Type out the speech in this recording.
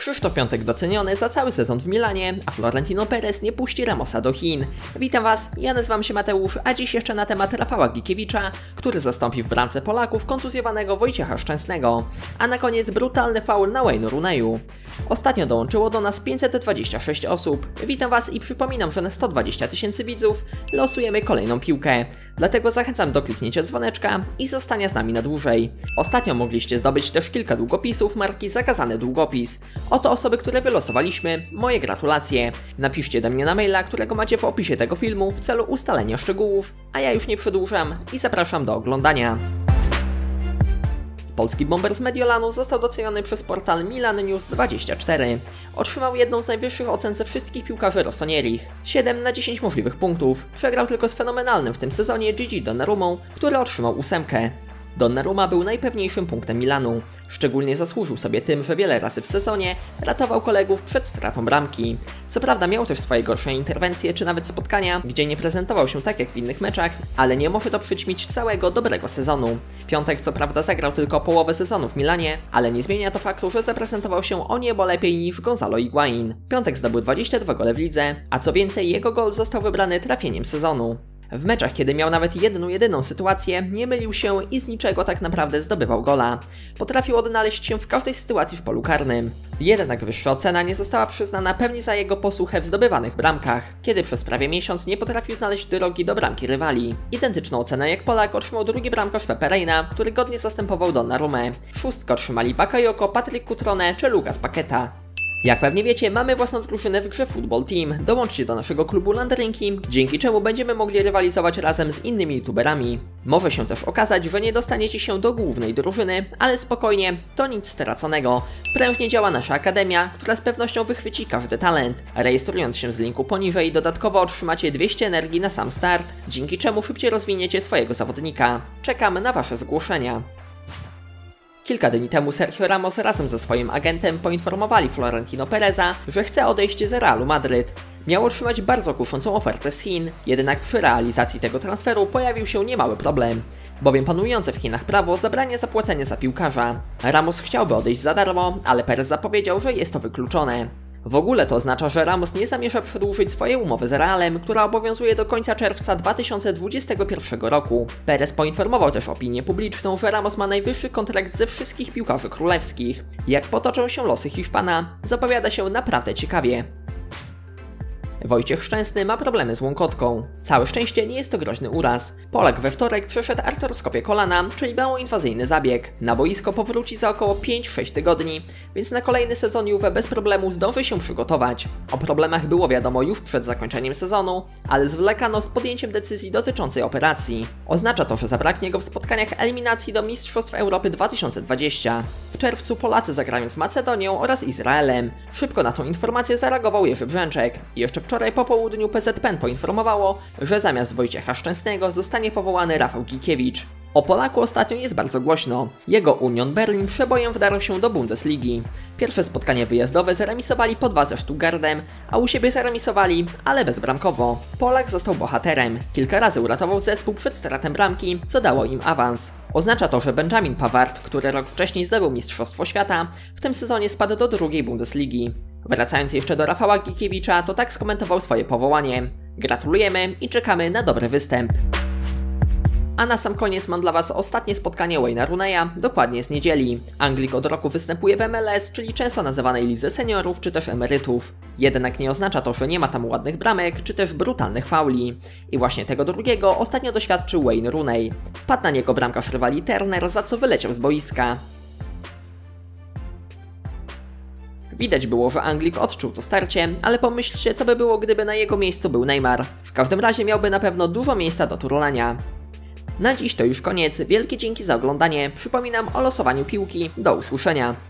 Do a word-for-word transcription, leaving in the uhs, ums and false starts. Krzysztof Piątek doceniony za cały sezon w Milanie, a Florentino Perez nie puści Ramosa do Chin. Witam Was, ja nazywam się Mateusz, a dziś jeszcze na temat Rafała Gikiewicza, który zastąpi w bramce Polaków kontuzjowanego Wojciecha Szczęsnego. A na koniec brutalny faul na Wayne Rooneyu. Ostatnio dołączyło do nas pięćset dwadzieścia sześć osób. Witam Was i przypominam, że na sto dwadzieścia tysięcy widzów losujemy kolejną piłkę. Dlatego zachęcam do kliknięcia dzwoneczka i zostania z nami na dłużej. Ostatnio mogliście zdobyć też kilka długopisów marki Zakazany Długopis. Oto osoby, które wylosowaliśmy. Moje gratulacje. Napiszcie do mnie na maila, którego macie w opisie tego filmu w celu ustalenia szczegółów, a ja już nie przedłużam i zapraszam do oglądania. Polski bomber z Mediolanu został doceniony przez portal Milan News dwadzieścia cztery. Otrzymał jedną z najwyższych ocen ze wszystkich piłkarzy rossonierich. siedem na dziesięć możliwych punktów. Przegrał tylko z fenomenalnym w tym sezonie Gigi Donnarummą, który otrzymał ósemkę. Donnarumma był najpewniejszym punktem Milanu. Szczególnie zasłużył sobie tym, że wiele razy w sezonie ratował kolegów przed stratą bramki. Co prawda miał też swoje gorsze interwencje czy nawet spotkania, gdzie nie prezentował się tak jak w innych meczach, ale nie może to przyćmić całego dobrego sezonu. Piątek co prawda zagrał tylko połowę sezonu w Milanie, ale nie zmienia to faktu, że zaprezentował się o niebo lepiej niż Gonzalo Higuain. Piątek zdobył dwadzieścia dwa gole w lidze, a co więcej jego gol został wybrany trafieniem sezonu. W meczach, kiedy miał nawet jedną jedyną sytuację, nie mylił się i z niczego tak naprawdę zdobywał gola. Potrafił odnaleźć się w każdej sytuacji w polu karnym. Jednak wyższa ocena nie została przyznana pewnie za jego posłuchę w zdobywanych bramkach, kiedy przez prawie miesiąc nie potrafił znaleźć drogi do bramki rywali. Identyczną ocenę jak Polak otrzymał drugi bramkarz Pepe Reina, który godnie zastępował Donnarummę. Szóstkę otrzymali Bakayoko, Patryk Kutrone czy Lucas Paketa. Jak pewnie wiecie, mamy własną drużynę w grze Football Team. Dołączcie do naszego klubu Landrynki, dzięki czemu będziemy mogli rywalizować razem z innymi youtuberami. Może się też okazać, że nie dostaniecie się do głównej drużyny, ale spokojnie, to nic straconego. Prężnie działa nasza akademia, która z pewnością wychwyci każdy talent. Rejestrując się z linku poniżej, dodatkowo otrzymacie dwieście energii na sam start, dzięki czemu szybciej rozwiniecie swojego zawodnika. Czekamy na Wasze zgłoszenia. Kilka dni temu Sergio Ramos razem ze swoim agentem poinformowali Florentino Pereza, że chce odejść z Realu Madryt. Miał otrzymać bardzo kuszącą ofertę z Chin, jednak przy realizacji tego transferu pojawił się niemały problem, bowiem panujące w Chinach prawo zabrania zapłacenia za piłkarza. Ramos chciałby odejść za darmo, ale Perez zapowiedział, że jest to wykluczone. W ogóle to oznacza, że Ramos nie zamierza przedłużyć swojej umowy z Realem, która obowiązuje do końca czerwca dwa tysiące dwudziestego pierwszego roku. Perez poinformował też opinię publiczną, że Ramos ma najwyższy kontrakt ze wszystkich piłkarzy królewskich. Jak potoczą się losy Hiszpana, zapowiada się naprawdę ciekawie. Wojciech Szczęsny ma problemy z łąkotką. Całe szczęście nie jest to groźny uraz. Polak we wtorek przeszedł artroskopię kolana, czyli małoinwazyjny zabieg. Na boisko powróci za około pięć sześć tygodni, więc na kolejny sezon Juve bez problemu zdąży się przygotować. O problemach było wiadomo już przed zakończeniem sezonu, ale zwlekano z podjęciem decyzji dotyczącej operacji. Oznacza to, że zabraknie go w spotkaniach eliminacji do Mistrzostw Europy dwa tysiące dwudziestego. W czerwcu Polacy zagrają z Macedonią oraz Izraelem. Szybko na tą informację zareagował Jerzy Brzęczek. Jeszcze w Wczoraj po południu P Z P N poinformowało, że zamiast Wojciecha Szczęsnego zostanie powołany Rafał Gikiewicz. O Polaku ostatnio jest bardzo głośno. Jego Union Berlin przebojem wdarł się do Bundesligi. Pierwsze spotkanie wyjazdowe zaremisowali po dwa ze Stuttgartem, a u siebie zaremisowali, ale bezbramkowo. Polak został bohaterem. Kilka razy uratował zespół przed stratem bramki, co dało im awans. Oznacza to, że Benjamin Pavard, który rok wcześniej zdobył Mistrzostwo Świata, w tym sezonie spadł do drugiej Bundesligi. Wracając jeszcze do Rafała Gikiewicza, to tak skomentował swoje powołanie. Gratulujemy i czekamy na dobry występ. A na sam koniec mam dla Was ostatnie spotkanie Wayne'a Rooneya, dokładnie z niedzieli. Anglik od roku występuje w M L S, czyli często nazywanej lidze seniorów czy też emerytów. Jednak nie oznacza to, że nie ma tam ładnych bramek czy też brutalnych fauli. I właśnie tego drugiego ostatnio doświadczył Wayne Rooney. Wpadł na niego bramkarz rywali Turner, za co wyleciał z boiska. Widać było, że Anglik odczuł to starcie, ale pomyślcie, co by było, gdyby na jego miejscu był Neymar. W każdym razie miałby na pewno dużo miejsca do turlania. Na dziś to już koniec. Wielkie dzięki za oglądanie. Przypominam o losowaniu piłki. Do usłyszenia.